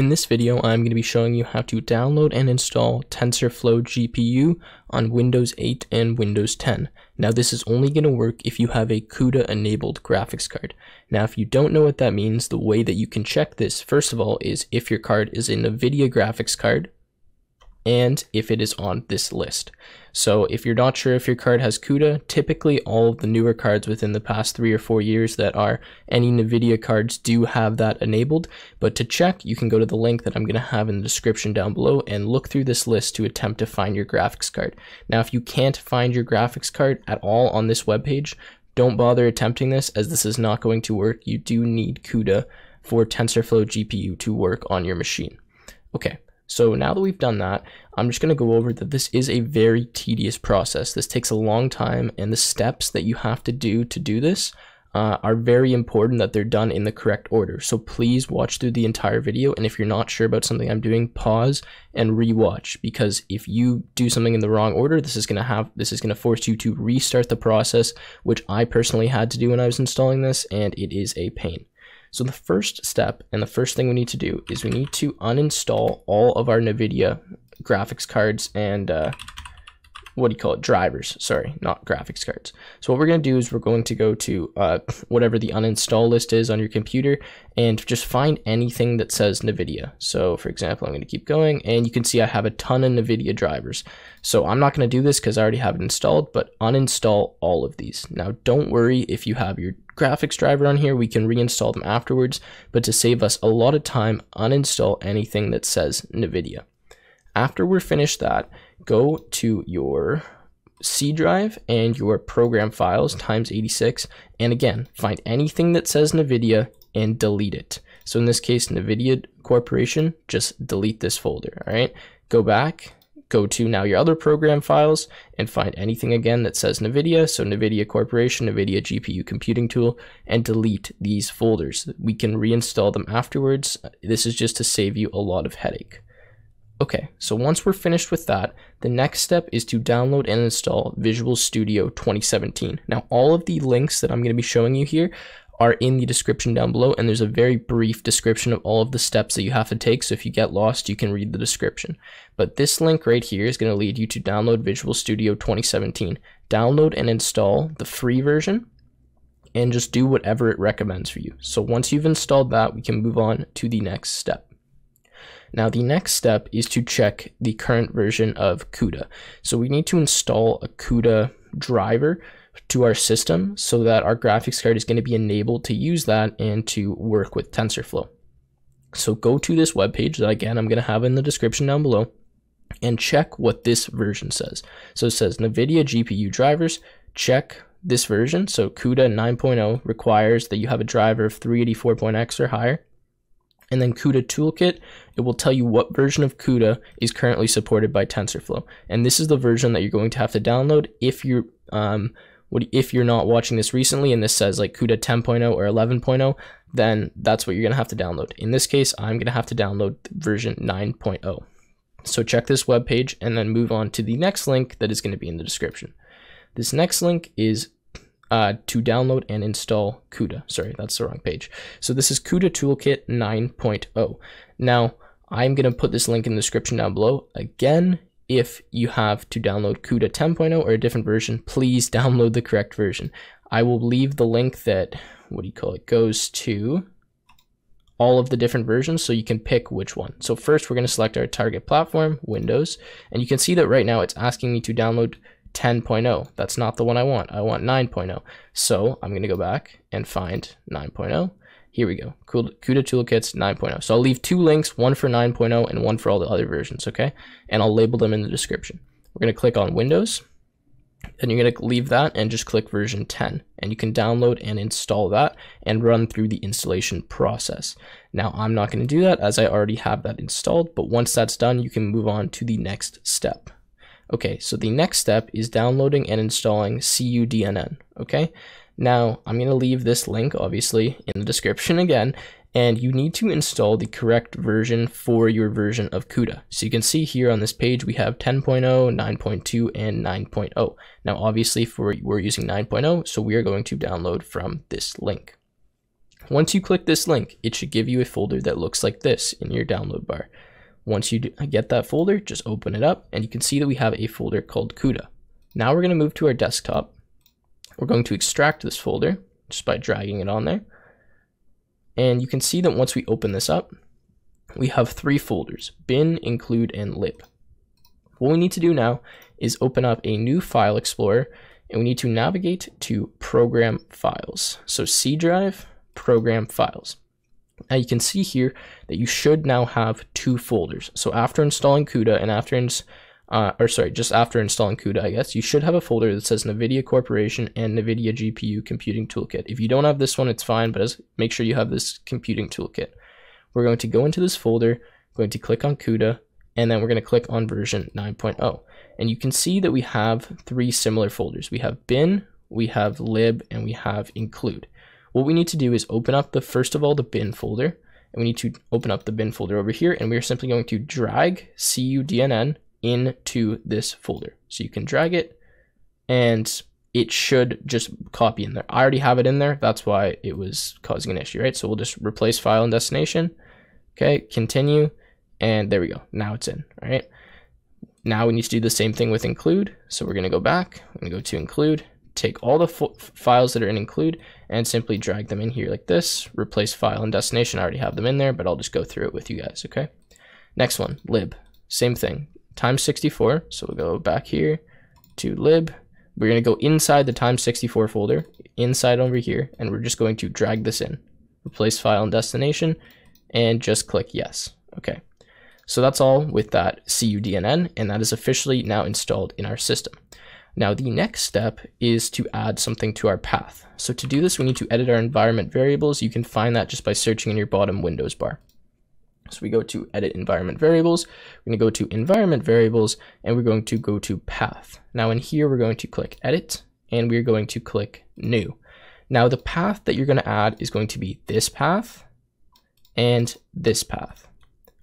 In this video, I'm going to be showing you how to download and install TensorFlow GPU on Windows 8 and Windows 10. Now, this is only going to work if you have a CUDA-enabled graphics card. Now, if you don't know what that means, the way that you can check this, first of all, is if your card is a NVIDIA graphics card and if it is on this list. So if you're not sure if your card has CUDA, typically all of the newer cards within the past 3 or 4 years that are any NVIDIA cards do have that enabled. But to check, you can go to the link that I'm going to have in the description down below and look through this list to attempt to find your graphics card. Now, if you can't find your graphics card at all on this webpage, don't bother attempting this, as this is not going to work. You do need CUDA for TensorFlow GPU to work on your machine. Okay. So now that we've done that, I'm just going to go over that this is a very tedious process. This takes a long time, and the steps that you have to do this are very important that they're done in the correct order. So please watch through the entire video, and if you're not sure about something I'm doing, pause and rewatch, because if you do something in the wrong order, this is going to force you to restart the process, which I personally had to do when I was installing this, and it is a pain. So the first step and the first thing we need to do is we need to uninstall all of our NVIDIA graphics cards and drivers, sorry, not graphics cards. So what we're going to do is we're going to go to whatever the uninstall list is on your computer and just find anything that says NVIDIA. So for example, I'm going to keep going, and you can see I have a ton of NVIDIA drivers. So I'm not going to do this because I already have it installed, but uninstall all of these. Now, don't worry if you have your graphics driver on here, we can reinstall them afterwards, but to save us a lot of time, uninstall anything that says NVIDIA. After we're finished that, go to your C drive and your program files x86, and again, find anything that says NVIDIA and delete it. So in this case, NVIDIA Corporation, just delete this folder. All right, go back, go to now your other program files and find anything again that says NVIDIA. So NVIDIA Corporation, NVIDIA GPU Computing Tool, and delete these folders. We can reinstall them afterwards. This is just to save you a lot of headache. Okay, so once we're finished with that, the next step is to download and install Visual Studio 2017. Now, all of the links that I'm going to be showing you here are in the description down below, and there's a very brief description of all of the steps that you have to take, so if you get lost, you can read the description. But this link right here is going to lead you to download Visual Studio 2017. Download and install the free version, and just do whatever it recommends for you. So once you've installed that, we can move on to the next step. Now, the next step is to check the current version of CUDA. So we need to install a CUDA driver to our system so that our graphics card is going to be enabled to use that and to work with TensorFlow. So go to this webpage that, again, I'm going to have in the description down below, and check what this version says. So it says NVIDIA GPU drivers, check this version. So CUDA 9.0 requires that you have a driver of 384.x or higher. And then CUDA Toolkit, it will tell you what version of CUDA is currently supported by TensorFlow. And this is the version that you're going to have to download if you're not watching this recently and this says like CUDA 10.0 or 11.0, then that's what you're going to have to download. In this case, I'm going to have to download version 9.0. So check this webpage and then move on to the next link that is going to be in the description. This next link is to download and install CUDA. Sorry, that's the wrong page. So this is CUDA Toolkit 9.0. Now, I'm going to put this link in the description down below. Again, if you have to download CUDA 10.0 or a different version, please download the correct version. I will leave the link that, goes to all of the different versions so you can pick which one. So first, we're going to select our target platform, Windows, and you can see that right now it's asking me to download 10.0. That's not the one I want. I want 9.0. So I'm going to go back and find 9.0. Here we go. CUDA Toolkits 9.0. So I'll leave two links, one for 9.0 and one for all the other versions. Okay. And I'll label them in the description. We're going to click on Windows, and you're going to leave that and just click version 10, and you can download and install that and run through the installation process. Now, I'm not going to do that as I already have that installed, but once that's done, you can move on to the next step. Okay, so the next step is downloading and installing cuDNN, okay? Now, I'm gonna leave this link, obviously, in the description again, and you need to install the correct version for your version of CUDA. So you can see here on this page, we have 10.0, 9.2, and 9.0. Now, obviously, we're using 9.0, so we are going to download from this link. Once you click this link, it should give you a folder that looks like this in your download bar. Once you get that folder, just open it up and you can see that we have a folder called CUDA. Now we're going to move to our desktop. We're going to extract this folder just by dragging it on there. And you can see that once we open this up, we have three folders: bin, include, and lib. What we need to do now is open up a new file explorer, and we need to navigate to program files. So C drive, program files. Now you can see here that you should now have two folders. So after installing CUDA and just after installing CUDA, I guess, you should have a folder that says NVIDIA Corporation and NVIDIA GPU Computing Toolkit. If you don't have this one, it's fine, but make sure you have this Computing Toolkit. We're going to go into this folder, going to click on CUDA, and then we're going to click on version 9.0. And you can see that we have three similar folders. We have bin, we have lib, and we have include. What we need to do is open up first of all the bin folder, and we need to open up the bin folder over here, and we're simply going to drag CUDNN into this folder. So you can drag it and it should just copy in there. I already have it in there. That's why it was causing an issue, right? So we'll just replace file and destination. Okay, continue. And there we go. Now it's in, all right? Now we need to do the same thing with include. So we're going to go back and go to include, take all the files that are in include and simply drag them in here like this, replace file and destination. I already have them in there, but I'll just go through it with you guys, okay? Next one, lib, same thing. Times 64, so we'll go back here to lib. We're going to go inside the times 64 folder, inside over here, and we're just going to drag this in, replace file and destination, and just click yes. Okay, so that's all with that CUDNN, and that is officially now installed in our system. Now the next step is to add something to our path. So to do this, we need to edit our environment variables. You can find that just by searching in your bottom Windows bar. So we go to edit environment variables, we're going to go to environment variables, and we're going to go to path. Now in here, we're going to click edit, and we're going to click new. Now the path that you're going to add is going to be this path and this path.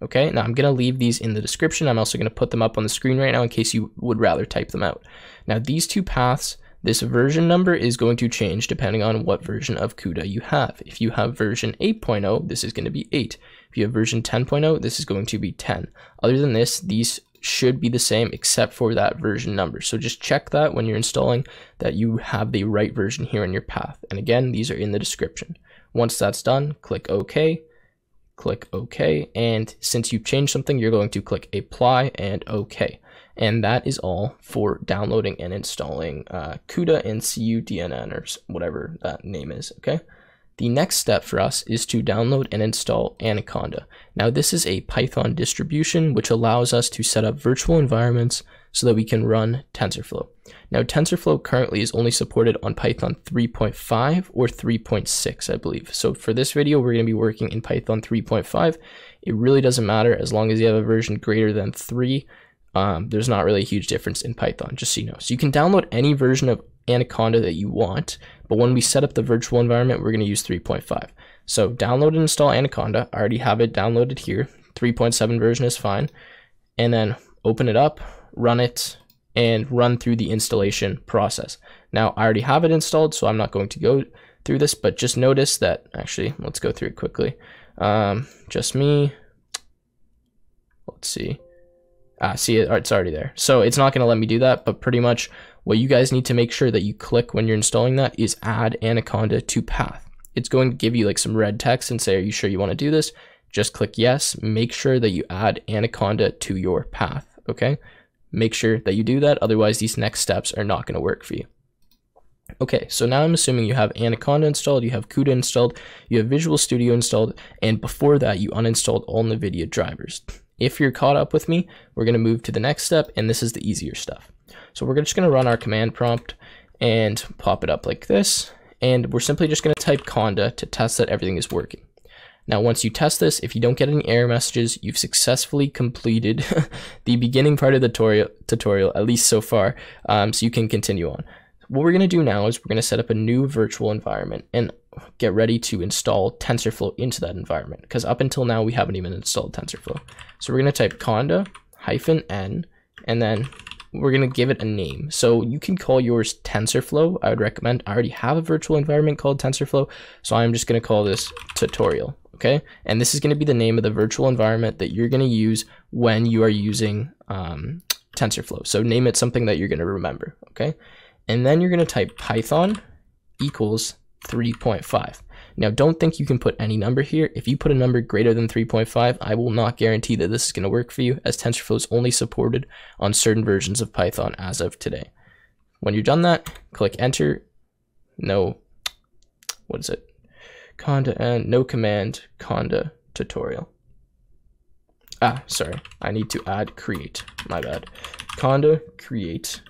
Okay, now I'm going to leave these in the description. I'm also going to put them up on the screen right now in case you would rather type them out. Now these two paths, this version number is going to change depending on what version of CUDA you have. If you have version 8.0, this is going to be 8. If you have version 10.0, this is going to be 10. Other than this, these should be the same except for that version number. So just check that when you're installing that you have the right version here in your path. And again, these are in the description. Once that's done, click OK. Click OK, and since you've changed something, you're going to click apply and OK. And that is all for downloading and installing CUDA and CUDNN or whatever that name is, okay? The next step for us is to download and install Anaconda. Now this is a Python distribution which allows us to set up virtual environments so that we can run TensorFlow. Now TensorFlow currently is only supported on Python 3.5 or 3.6, I believe. So for this video, we're going to be working in Python 3.5. It really doesn't matter as long as you have a version greater than 3. There's not really a huge difference in Python, just so you know. So you can download any version of Anaconda that you want, but when we set up the virtual environment, we're going to use 3.5. So download and install Anaconda. I already have it downloaded here. 3.7 version is fine. And then open it up, run it, and run through the installation process. Now I already have it installed, so I'm not going to go through this, but just notice that, actually, let's go through it quickly. Let's see. See it, it's already there. So it's not going to let me do that, but pretty much what you guys need to make sure that you click when you're installing that is add Anaconda to path. It's going to give you like some red text and say, are you sure you want to do this? Just click yes. Make sure that you add Anaconda to your path. Okay. Make sure that you do that. Otherwise these next steps are not going to work for you. Okay, so now I'm assuming you have Anaconda installed, you have CUDA installed, you have Visual Studio installed, and before that you uninstalled all NVIDIA drivers. If you're caught up with me, we're going to move to the next step, and this is the easier stuff. So we're just going to run our command prompt and pop it up like this, and we're simply just going to type conda to test that everything is working. Now once you test this, if you don't get any error messages, you've successfully completed the beginning part of the tutorial, at least so far, so you can continue on. What we're going to do now is we're going to set up a new virtual environment and get ready to install TensorFlow into that environment, because up until now we haven't even installed TensorFlow. So we're going to type conda -n, and then we're going to give it a name. So you can call yours TensorFlow. I would recommend, I already have a virtual environment called TensorFlow. So I'm just going to call this tutorial. Okay. And this is going to be the name of the virtual environment that you're going to use when you are using TensorFlow. So name it something that you're going to remember. Okay. And then you're going to type Python equals 3.5. Now, don't think you can put any number here. If you put a number greater than 3.5, I will not guarantee that this is going to work for you, as TensorFlow is only supported on certain versions of Python as of today. When you're done that, click enter. No, what is it? Conda and no command, conda tutorial. Ah, sorry, I need to add create, my bad. Conda create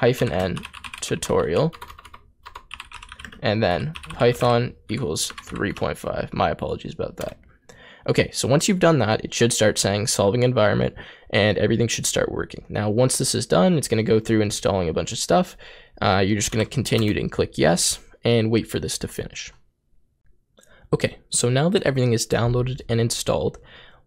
-n tutorial. And then Python equals 3.5. My apologies about that. Okay, so once you've done that, it should start saying solving environment and everything should start working. Now, once this is done, it's going to go through installing a bunch of stuff. You're just going to continue and click yes and wait for this to finish. Okay, so now that everything is downloaded and installed,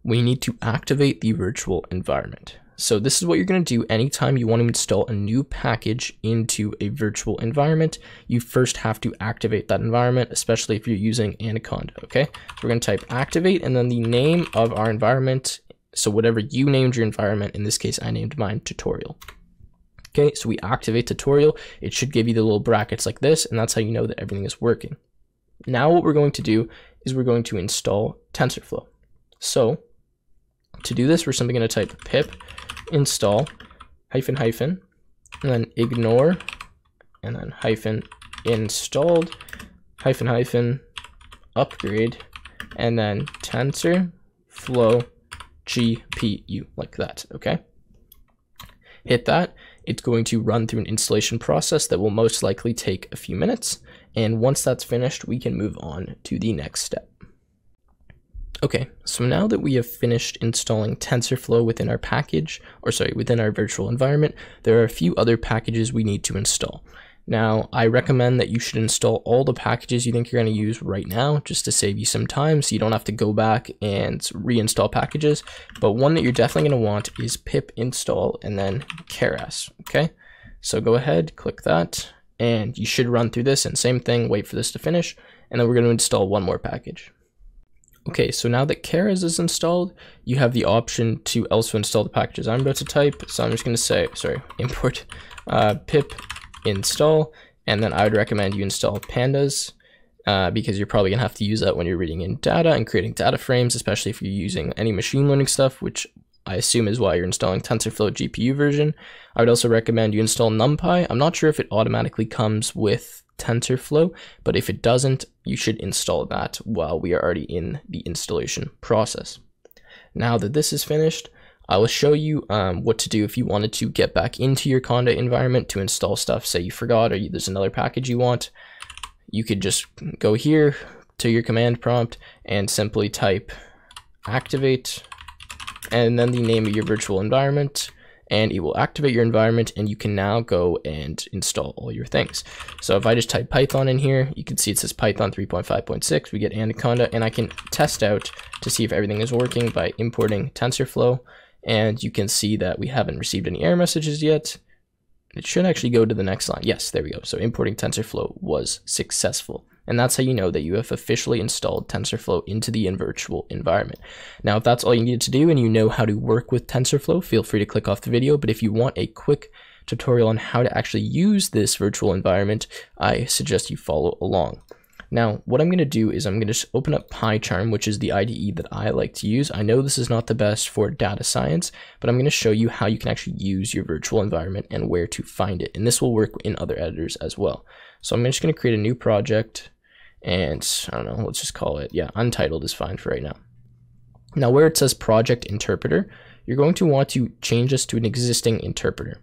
we need to activate the virtual environment. So this is what you're going to do anytime you want to install a new package into a virtual environment. You first have to activate that environment, especially if you're using Anaconda. Okay, so we're going to type activate and then the name of our environment. So whatever you named your environment, in this case, I named mine tutorial. Okay, so we activate tutorial. It should give you the little brackets like this, and that's how you know that everything is working. Now what we're going to do is we're going to install TensorFlow. So to do this, we're simply going to type pip install -- and then ignore and then - installed -- upgrade and then TensorFlow GPU, like that. Okay, hit that. It's going to run through an installation process that will most likely take a few minutes, and once that's finished, we can move on to the next step. Okay, so now that we have finished installing TensorFlow within our package, or sorry, within our virtual environment, there are a few other packages we need to install. Now, I recommend that you should install all the packages you think you're going to use right now, just to save you some time so you don't have to go back and reinstall packages. But one that you're definitely going to want is pip install and then Keras. Okay, so go ahead, click that, and you should run through this and same thing, wait for this to finish, and then we're going to install one more package. Okay, so now that Keras is installed, you have the option to also install the packages I'm about to type. So I'm just going to say, sorry, import pip install, and then I would recommend you install pandas because you're probably going to have to use that when you're reading in data and creating data frames, especially if you're using any machine learning stuff, which I assume is why you're installing TensorFlow GPU version. I would also recommend you install NumPy. I'm not sure if it automatically comes with TensorFlow, but if it doesn't, you should install that while we are already in the installation process. Now that this is finished, I will show you what to do if you wanted to get back into your Conda environment to install stuff. Say you forgot, or there's another package you want. You could just go here to your command prompt and simply type activate and then the name of your virtual environment, and it will activate your environment, and you can now go and install all your things. So if I just type Python in here, you can see it says Python 3.5.6, we get Anaconda, and I can test out to see if everything is working by importing TensorFlow, and you can see that we haven't received any error messages yet. It should actually go to the next line. Yes, there we go. So importing TensorFlow was successful. And that's how you know that you have officially installed TensorFlow into the virtual environment. Now, if that's all you needed to do and you know how to work with TensorFlow, feel free to click off the video. But if you want a quick tutorial on how to actually use this virtual environment, I suggest you follow along. Now, what I'm going to do is I'm going to just open up PyCharm, which is the IDE that I like to use. I know this is not the best for data science, but I'm going to show you how you can actually use your virtual environment and where to find it. And this will work in other editors as well. So I'm just going to create a new project. And I don't know, let's just call it, yeah, untitled is fine for right now. Now where it says project interpreter, you're going to want to change this to an existing interpreter.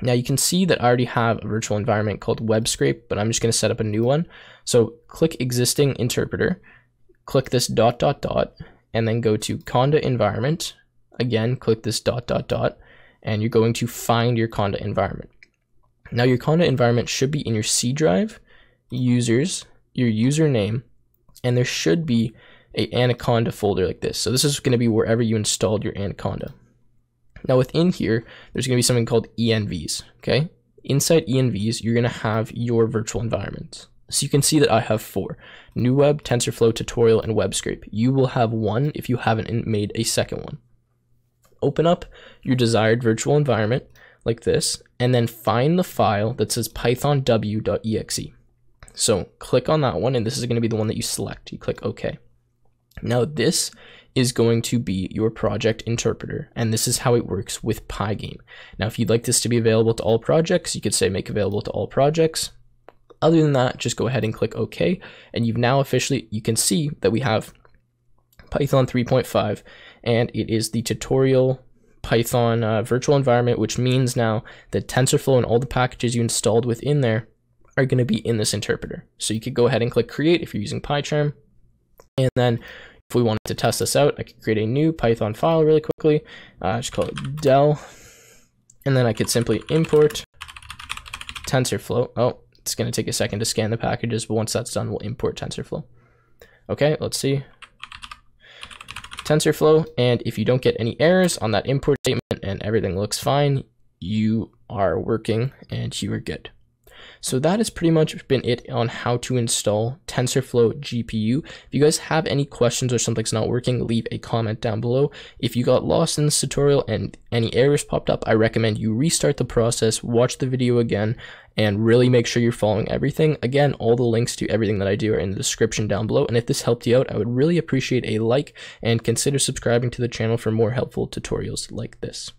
Now you can see that I already have a virtual environment called web scrape, but I'm just going to set up a new one. So click existing interpreter, click this ... and then go to Conda environment. Again, click this ... and you're going to find your Conda environment. Now your Conda environment should be in your C drive, users, your username, and there should be an Anaconda folder like this. So this is going to be wherever you installed your Anaconda. Now within here, there's gonna be something called ENVs, okay? Inside ENVs, you're gonna have your virtual environments. So you can see that I have 4, New Web, TensorFlow, Tutorial, and Web Scrape. You will have 1 if you haven't made a second one. Open up your desired virtual environment like this, and then find the file that says pythonw.exe. So click on that one, and this is gonna be the one that you select. You click OK. Now this is going to be your project interpreter, and this is how it works with Pygame. Now, if you'd like this to be available to all projects, you could say make available to all projects. Other than that, just go ahead and click OK, and you've now officially, you can see that we have Python 3.5, and it is the tutorial Python virtual environment, which means now that TensorFlow and all the packages you installed within there are going to be in this interpreter. So you could go ahead and click create if you're using PyCharm, and then if we wanted to test this out, I could create a new Python file really quickly. Just call it Del, and then I could simply import TensorFlow. Oh, it's going to take a second to scan the packages, but once that's done, we'll import TensorFlow. Okay, let's see. TensorFlow, and if you don't get any errors on that import statement and everything looks fine, you are working and you are good. So that has pretty much been it on how to install TensorFlow GPU. If you guys have any questions or something's not working, leave a comment down below. If you got lost in this tutorial and any errors popped up, I recommend you restart the process, watch the video again, and really make sure you're following everything. Again, all the links to everything that I do are in the description down below, and if this helped you out, I would really appreciate a like and consider subscribing to the channel for more helpful tutorials like this.